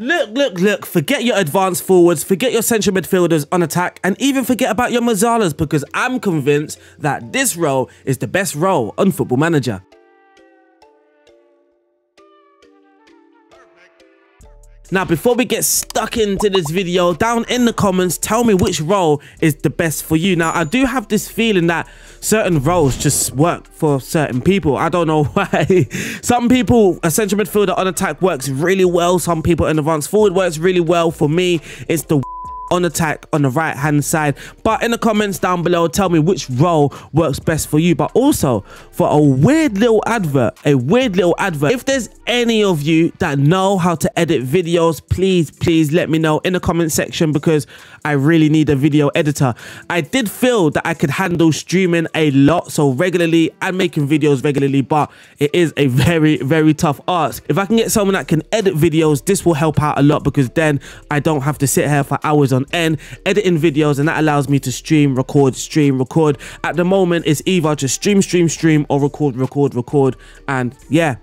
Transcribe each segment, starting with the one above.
Look, forget your advanced forwards, forget your central midfielders on attack, and even forget about your Mazzalas, because I'm convinced that this role is the best role on Football Manager. Now, before we get stuck into this video, down in the comments, tell me which role is the best for you. Now, I do have this feeling that certain roles just work for certain people. I don't know why. Some people, a central midfielder on attack works really well. Some people, an advanced forward works really well. For me, it's the on attack on the right hand side. But in the comments down below, tell me which role works best for you. But also, for a weird little advert, if there's any of you that know how to edit videos, please let me know in the comment section, because I really need a video editor. I did feel that I could handle streaming a lot, so regularly, and making videos regularly, but it is a very, very tough ask. If I can get someone that can edit videos, this will help out a lot, because then I don't have to sit here for hours on end editing videos, and that allows me to stream, record. At the moment, it's either just stream or record, and yeah,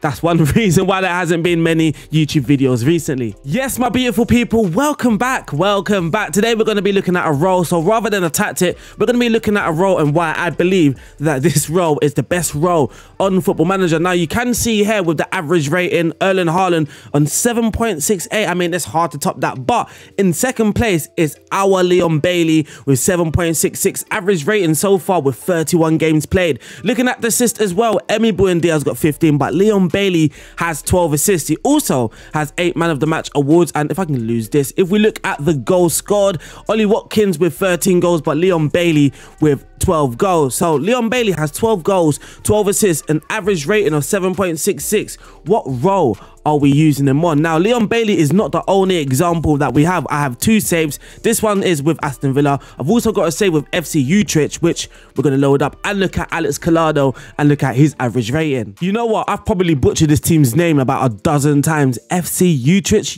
that's one reason why there hasn't been many YouTube videos recently. Yes, my beautiful people, welcome back. Today, we're going to be looking at a role. So rather than a tactic, we're going to be looking at a role and why I believe that this role is the best role on Football Manager. Now, you can see here with the average rating, Erling Haaland on 7.68. I mean, it's hard to top that. But in second place is our Leon Bailey with 7.66 average rating so far with 31 games played. Looking at the assist as well, Emi Buendia has got 15, but Leon Bailey has 12 assists. He also has 8 man of the match awards, and if I can lose this, if we look at the goals scored, Ollie Watkins with 13 goals, but Leon Bailey with 12 goals. So Leon Bailey has 12 goals, 12 assists, an average rating of 7.66. What role are we using him on? Now, Leon Bailey is not the only example that we have. I have 2 saves. This one is with Aston Villa. I've also got a save with FC Utrecht, which we're going to load up and look at Alex Collado and look at his average rating. You know what? I've probably butchered this team's name about a dozen times. FC Utrecht.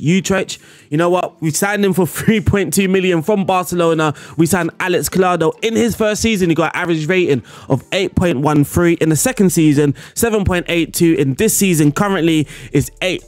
You know what? We signed him for 3.2 million from Barcelona. We signed Alex Collado. In his first season, he got an average rating of 8.13. In the second season, 7.82. In this season, currently, is 8.15.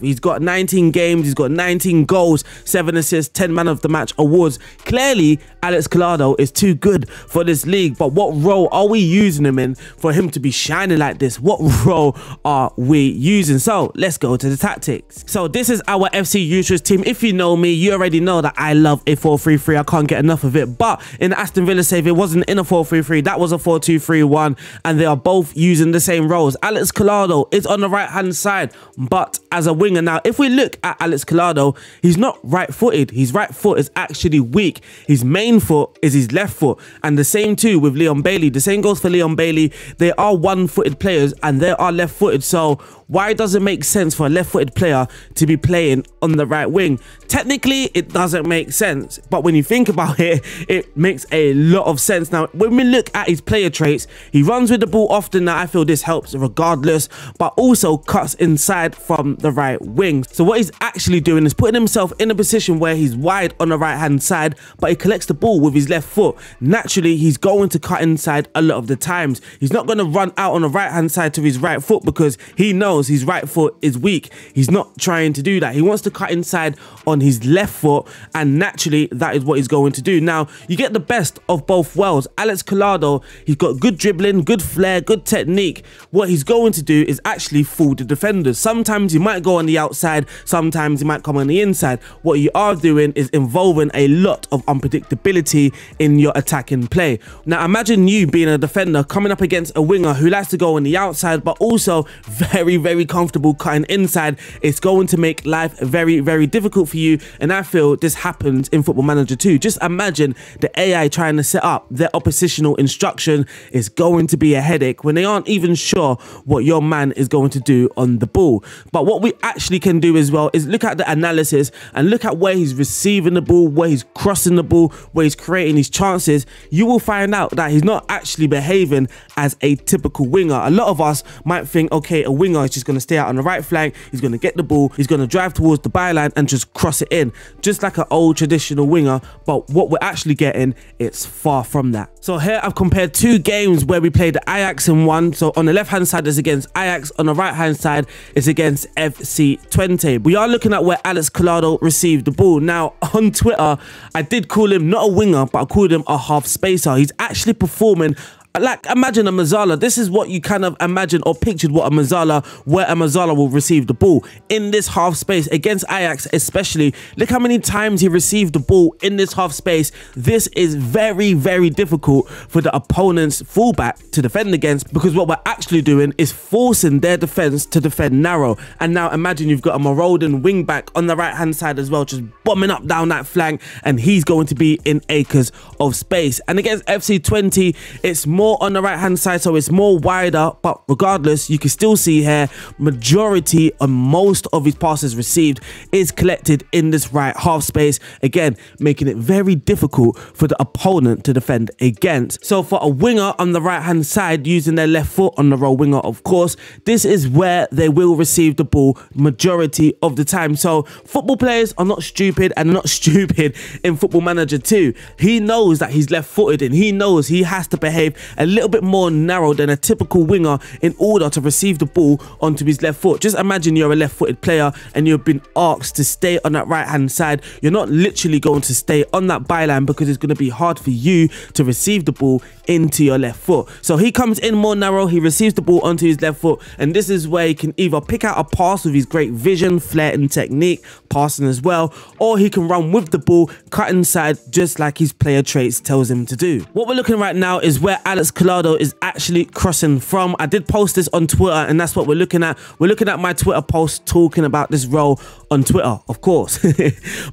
He's got 19 games, he's got 19 goals, 7 assists, 10 man of the match awards. Clearly, Alex Collado is too good for this league, but what role are we using him in for him to be shining like this? What role are we using? So let's go to the tactics. So this is our FC Utrecht team. If you know me, you already know that I love a 4-3-3. I can't get enough of it, but in the Aston Villa save, it wasn't in a 4-3-3, that was a 4-2-3-1, and they are both using the same roles. Alex Collado is on the right hand side, but as a winger. Now, if we look at Alex Collado, he's not right-footed. His right foot is actually weak. His main foot is his left foot. And the same too with Leon Bailey. The same goes for Leon Bailey. They are one-footed players and they are left-footed. So why does it make sense for a left-footed player to be playing on the right wing? Technically, it doesn't make sense. But when you think about it, it makes a lot of sense. Now, when we look at his player traits, he runs with the ball often. Now, I feel this helps regardless, but also cuts inside from the right wing. So what he's actually doing is putting himself in a position where he's wide on the right-hand side, but he collects the ball with his left foot. Naturally, he's going to cut inside a lot of the times. He's not going to run out on the right-hand side to his right foot because he knows his right foot is weak. He's not trying to do that. He wants to cut inside on his left foot, and naturally that is what he's going to do. Now, you get the best of both worlds. Alex Collado, he's got good dribbling, good flair, good technique. What he's going to do is actually fool the defenders. Sometimes he might go on the outside, sometimes he might come on the inside. What you are doing is involving a lot of unpredictability in your attacking play. Now, imagine you being a defender coming up against a winger who likes to go on the outside, but also very, very comfortable cutting inside. It's going to make life very, very difficult for you, and I feel this happens in Football Manager too. Just imagine the AI trying to set up their oppositional instruction is going to be a headache when they aren't even sure what your man is going to do on the ball. But what we actually can do as well is look at the analysis and look at where he's receiving the ball, where he's crossing the ball, where he's creating his chances. You will find out that he's not actually behaving as a typical winger. A lot of us might think, okay, a winger is He's going to stay out on the right flank. He's going to get the ball. He's going to drive towards the byline and just cross it in, just like an old traditional winger. But what we're actually getting, it's far from that. So here I've compared two games where we played Ajax in one. So on the left hand side is against Ajax, on the right hand side is against FC Twente. We are looking at where Alex Collado received the ball. Now on Twitter, I did call him not a winger, but I called him a half spacer. He's actually performing like, imagine a Mazzala. This is what you kind of imagine or pictured what a Mazzala, where a Mazzala will receive the ball in this half space against Ajax especially. Look how many times he received the ball in this half space. This is very, very difficult for the opponent's fullback to defend against, because what we're actually doing is forcing their defence to defend narrow. And now imagine you've got a marauding wing back on the right hand side as well, just bombing up down that flank, and he's going to be in acres of space. And against FC 20, it's more on the right hand side, so it's more wider, but regardless, you can still see here majority and most of his passes received is collected in this right half space, again making it very difficult for the opponent to defend against. So for a winger on the right hand side using their left foot on the row winger, of course, this is where they will receive the ball majority of the time. So football players are not stupid, and not stupid in Football Manager 2. He knows that he's left footed, and he knows he has to behave a little bit more narrow than a typical winger in order to receive the ball onto his left foot. Just imagine you're a left-footed player and you've been asked to stay on that right-hand side. You're not literally going to stay on that byline, because it's going to be hard for you to receive the ball into your left foot. So he comes in more narrow, he receives the ball onto his left foot, and this is where he can either pick out a pass with his great vision, flair and technique, passing as well, or he can run with the ball, cut inside, just like his player traits tells him to do. What we're looking right now is where Alex Collado is actually crossing from. I did post this on Twitter, and that's what we're looking at. We're looking at my Twitter post talking about this role on Twitter, of course.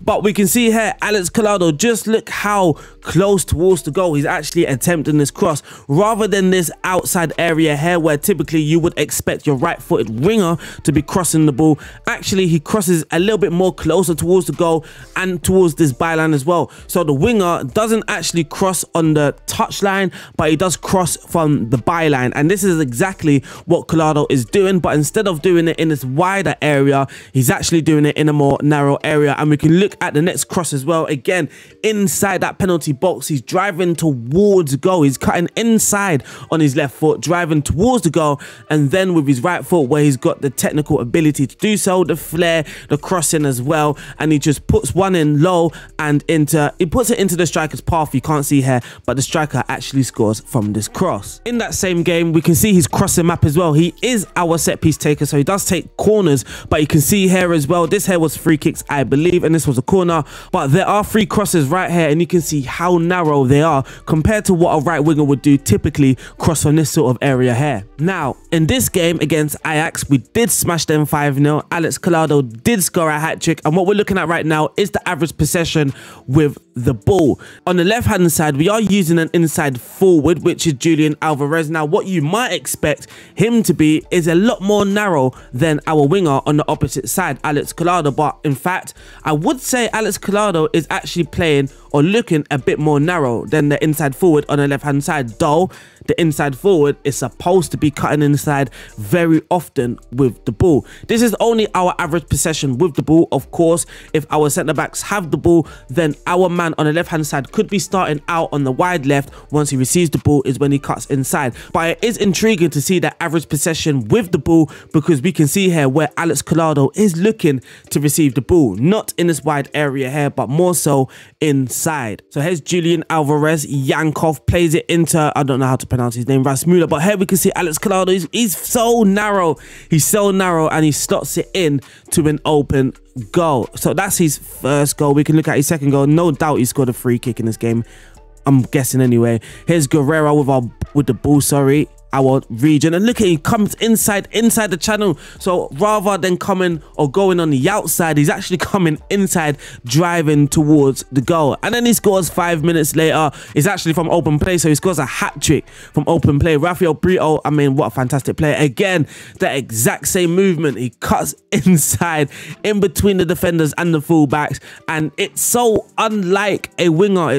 But we can see here, Alex Collado, just look how close towards the goal he's actually attempting this cross, rather than this outside area here where typically you would expect your right-footed winger to be crossing the ball. Actually, he crosses a little bit more closer towards the goal and towards this byline as well. So the winger doesn't actually cross on the touchline, but he does cross from the byline, and this is exactly what Collado is doing, but instead of doing it in this wider area, he's actually doing it in a more narrow area. And we can look at the next cross as well, again inside that penalty box. He's driving towards goal, he's cutting inside on his left foot, driving towards the goal, and then with his right foot, where he's got the technical ability to do so, the flair, the crossing as well, and he just puts one in low and into, he puts it into the striker's path. You can't see here, but the striker actually scores from this cross. In that same game, we can see his crossing map as well. He is our set piece taker, so he does take corners, but you can see here as well, this here was free kicks, I believe, and this was a corner, but there are free crosses right here, and you can see how narrow they are compared to what a right winger would do typically cross on this sort of area here. Now in this game against Ajax, we did smash them 5-0. Alex Collado did score a hat-trick, and what we're looking at right now is the average possession with the ball. On the left hand side, we are using an inside forward, which is Julian Alvarez. Now what you might expect him to be is a lot more narrow than our winger on the opposite side, Alex Collado, but in fact I would say Alex Collado is actually playing or looking a bit more narrow than the inside forward on the left hand side, though the inside forward is supposed to be cutting inside very often with the ball. This is only our average possession with the ball. Of course, if our centre backs have the ball, then our man on the left hand side could be starting out on the wide left. Once he receives the ball is when he cuts inside. But it is intriguing to see that average possession with the ball, because we can see here where Alex Collado is looking to receive the ball, not in this wide area here, but more so inside. So here's Julian Alvarez. Yankov plays it into, I don't know how to pronounce his name, Rasmula, but here we can see Alex Collado. He's so narrow. He's so narrow, and he slots it in to an open goal. So that's his first goal. We can look at his second goal. No doubt he scored a free kick in this game, I'm guessing anyway. Here's Guerrero with the ball, sorry, our region, and look at, he comes inside the channel. So rather than coming or going on the outside, he's actually coming inside, driving towards the goal, and then he scores 5 minutes later. It's actually from open play, so he scores a hat-trick from open play. Rafael Brito, I mean, what a fantastic player. Again, the exact same movement, he cuts inside in between the defenders and the fullbacks, and it's so unlike a winger,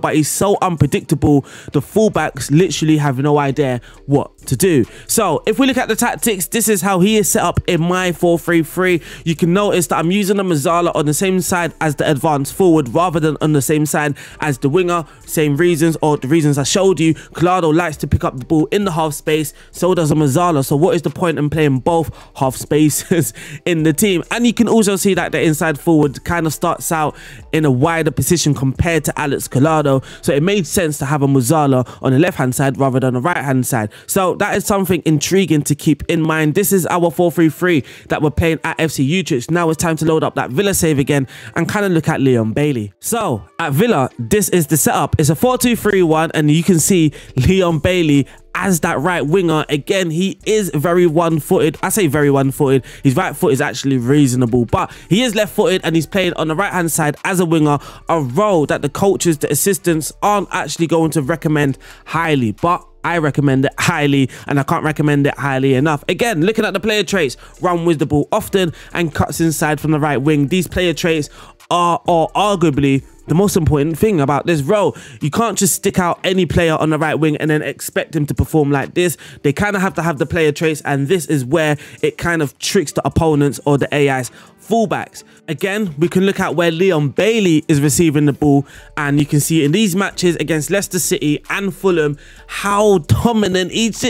but he's so unpredictable. The fullbacks literally have no idea idea what to do. So if we look at the tactics, this is how he is set up in my 4-3-3. You can notice that I'm using the Mazzala on the same side as the advanced forward rather than on the same side as the winger. Same reasons, or the reasons I showed you. Collado likes to pick up the ball in the half space, so does a Mazzala. So what is the point in playing both half spaces in the team? And you can also see that the inside forward kind of starts out in a wider position compared to Alex Collado, so it made sense to have a Mazzala on the left hand side rather than the right hand side. So that is something intriguing to keep in mind. This is our 4-3-3 that we're playing at FC Utrecht. Now it's time to load up that Villa save again and kind of look at Leon Bailey. So at Villa, this is the setup. It's a 4-2-3-1, and you can see Leon Bailey as that right winger. Again, he is very one-footed. I say very one-footed. His right foot is actually reasonable, but he is left-footed, and he's playing on the right-hand side as a winger, a role that the coaches, the assistants aren't actually going to recommend highly, but I recommend it highly, and I can't recommend it highly enough. Again, looking at the player traits, run with the ball often and cuts inside from the right wing. These player traits are arguably the most important thing about this role. You can't just stick out any player on the right wing and then expect him to perform like this. They kind of have to have the player traits, and this is where it kind of tricks the opponents or the AIs fullbacks. Again, we can look at where Leon Bailey is receiving the ball, and you can see in these matches against Leicester City and Fulham how dominant he's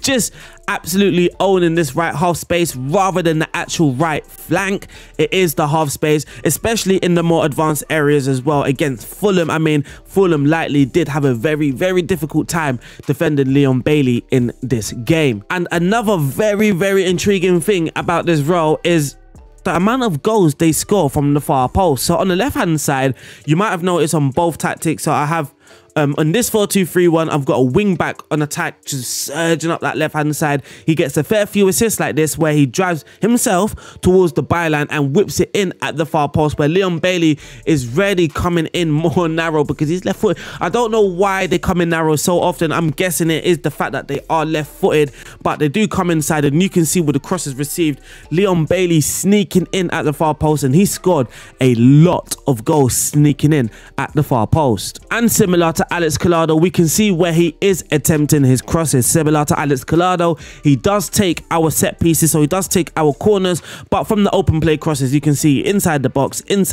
just absolutely owning this right half space rather than the actual right flank. It is the half space, especially in the more advanced areas as well. Against Fulham, I mean, Fulham likely did have a very difficult time defending Leon Bailey in this game. And another very intriguing thing about this role is the amount of goals they score from the far post. So on the left hand side, you might have noticed on both tactics, so I have on this 4-2-3-1, I've got a wing back on attack just surging up that left hand side. He gets a fair few assists like this, where he drives himself towards the byline and whips it in at the far post, where Leon Bailey is really coming in more narrow because he's left footed. I don't know why they come in narrow so often. I'm guessing it is the fact that they are left footed, but they do come inside, and you can see with the crosses received, Leon Bailey sneaking in at the far post, and he scored a lot of goals sneaking in at the far post. And similar to Alex Collado, we can see where he is attempting his crosses. Similar to Alex Collado, he does take our set pieces, so he does take our corners, but from the open play crosses, you can see inside the box, in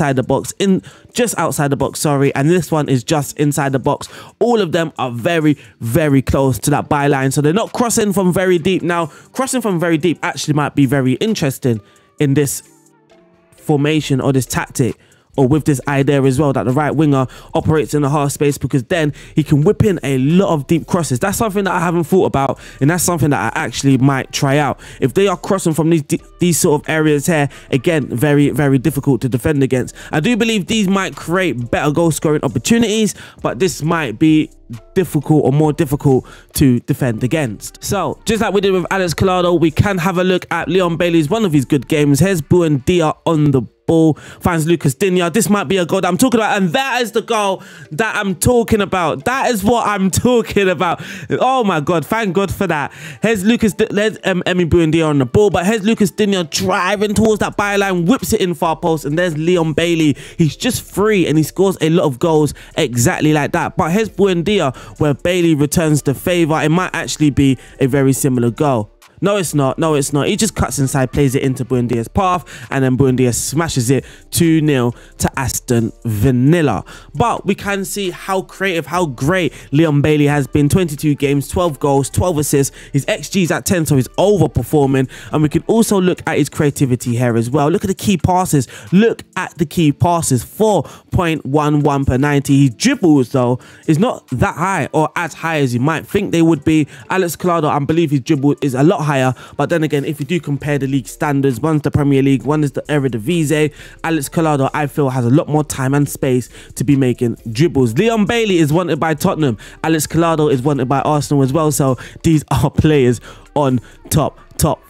just outside the box, sorry, and this one is just inside the box. All of them are very close to that byline, so they're not crossing from very deep. Now, crossing from very deep actually might be very interesting in this formation or this tactic, or with this idea as well, that the right winger operates in the half space, because then he can whip in a lot of deep crosses. That's something that I haven't thought about, and that's something that I actually might try out. If they are crossing from these sort of areas here, again, very difficult to defend against. I do believe these might create better goal scoring opportunities, but this might be difficult, or more difficult to defend against. So just like we did with Alex Collado, we can have a look at Leon Bailey's one of his good games. Here's Buendia on the ball, finds Lucas Digne. This might be a goal that I'm talking about, and that is the goal that I'm talking about. That is what I'm talking about. Oh my god, thank god for that. Here's Lucas, there's Emi Buendia on the ball, but here's Lucas Digne driving towards that byline, whips it in far post, and there's Leon Bailey. He's just free, and he scores a lot of goals exactly like that. But here's Buendia, where Bailey returns the favour. It might actually be a very similar goal. No, it's not. No, it's not. He just cuts inside, plays it into Buendia's path, and then Buendia smashes it 2-0 to Aston Villa. But we can see how creative, how great Leon Bailey has been. 22 games, 12 goals, 12 assists. His XG is at 10, so he's overperforming. And we can also look at his creativity here as well. Look at the key passes. 4.11 per 90. His dribbles, though, is not that high, or as high as you might think they would be. Alex Collado, I believe his dribble is a lot higher. But then again, if you do compare the league standards, one's the Premier League, one is the Eredivisie, Alex Collado, I feel, has a lot more time and space to be making dribbles. Leon Bailey is wanted by Tottenham. Alex Collado is wanted by Arsenal as well. So these are players on top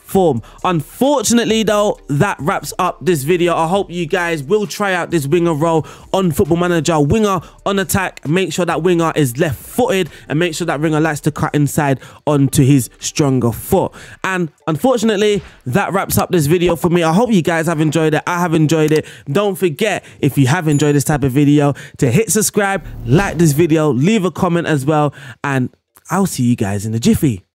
form. Unfortunately though, that wraps up this video. I hope you guys will try out this winger role on Football Manager. Winger on attack, make sure that winger is left footed, and make sure that winger likes to cut inside onto his stronger foot. And unfortunately, that wraps up this video for me. I hope you guys have enjoyed it. I have enjoyed it. Don't forget, if you have enjoyed this type of video, to hit subscribe, like this video, leave a comment as well, and I'll see you guys in the jiffy.